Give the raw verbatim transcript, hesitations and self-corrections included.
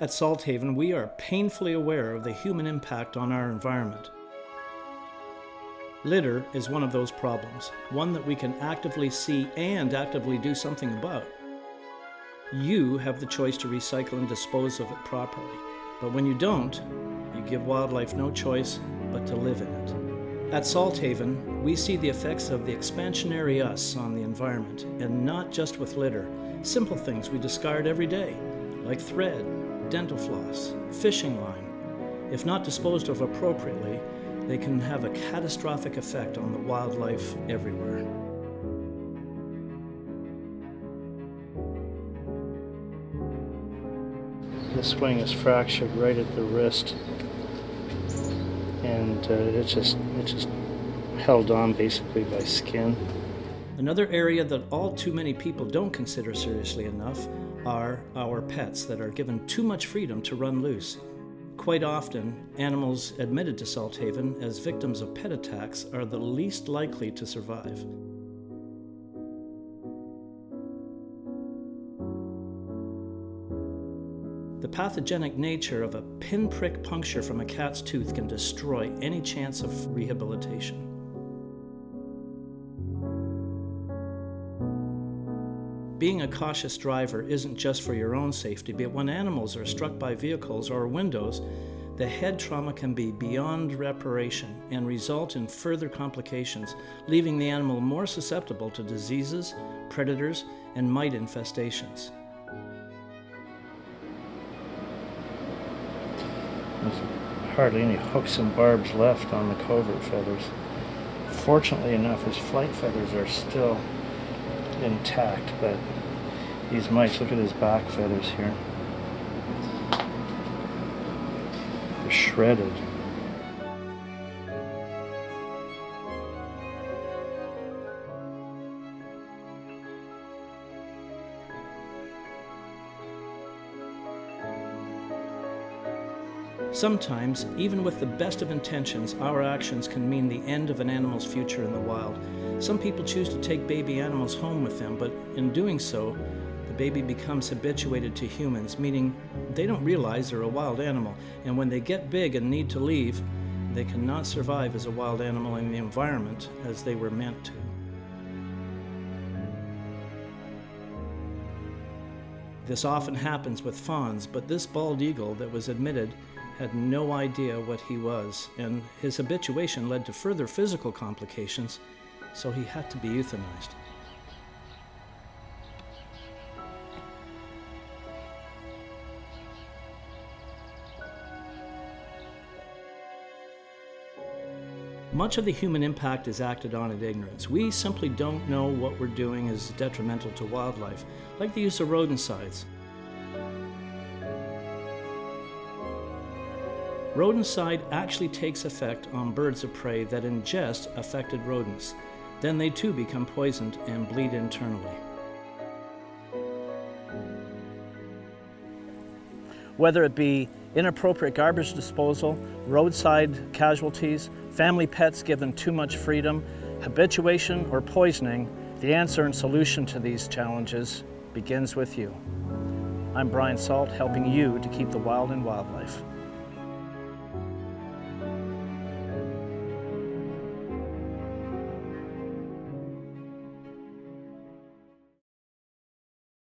At Salthaven, we are painfully aware of the human impact on our environment. Litter is one of those problems, one that we can actively see and actively do something about. You have the choice to recycle and dispose of it properly, but when you don't, you give wildlife no choice but to live in it. At Salthaven, we see the effects of the expansionary us on the environment, and not just with litter. Simple things we discard every day, like thread, dental floss, fishing line. If not disposed of appropriately, they can have a catastrophic effect on the wildlife everywhere. This wing is fractured right at the wrist, and uh, it's just it's just held on basically by skin. Another area that all too many people don't consider seriously enough are our pets that are given too much freedom to run loose. Quite often, animals admitted to Salthaven as victims of pet attacks are the least likely to survive. The pathogenic nature of a pinprick puncture from a cat's tooth can destroy any chance of rehabilitation. Being a cautious driver isn't just for your own safety, but when animals are struck by vehicles or windows, the head trauma can be beyond reparation and result in further complications, leaving the animal more susceptible to diseases, predators, and mite infestations. There's hardly any hooks and barbs left on the covert feathers. Fortunately enough, his flight feathers are still intact, but these mites, look at his back feathers here. They're shredded. Sometimes, even with the best of intentions, our actions can mean the end of an animal's future in the wild. Some people choose to take baby animals home with them, but in doing so, the baby becomes habituated to humans, meaning they don't realize they're a wild animal, and when they get big and need to leave, they cannot survive as a wild animal in the environment as they were meant to. This often happens with fawns, but this bald eagle that was admitted had no idea what he was, and his habituation led to further physical complications, so he had to be euthanized. Much of the human impact is acted on in ignorance. We simply don't know what we're doing is detrimental to wildlife, like the use of rodenticides. Rodenticide actually takes effect on birds of prey that ingest affected rodents. Then they too become poisoned and bleed internally. Whether it be inappropriate garbage disposal, roadside casualties, family pets given too much freedom, habituation or poisoning, the answer and solution to these challenges begins with you. I'm Brian Salt, helping you to keep the wild in wildlife.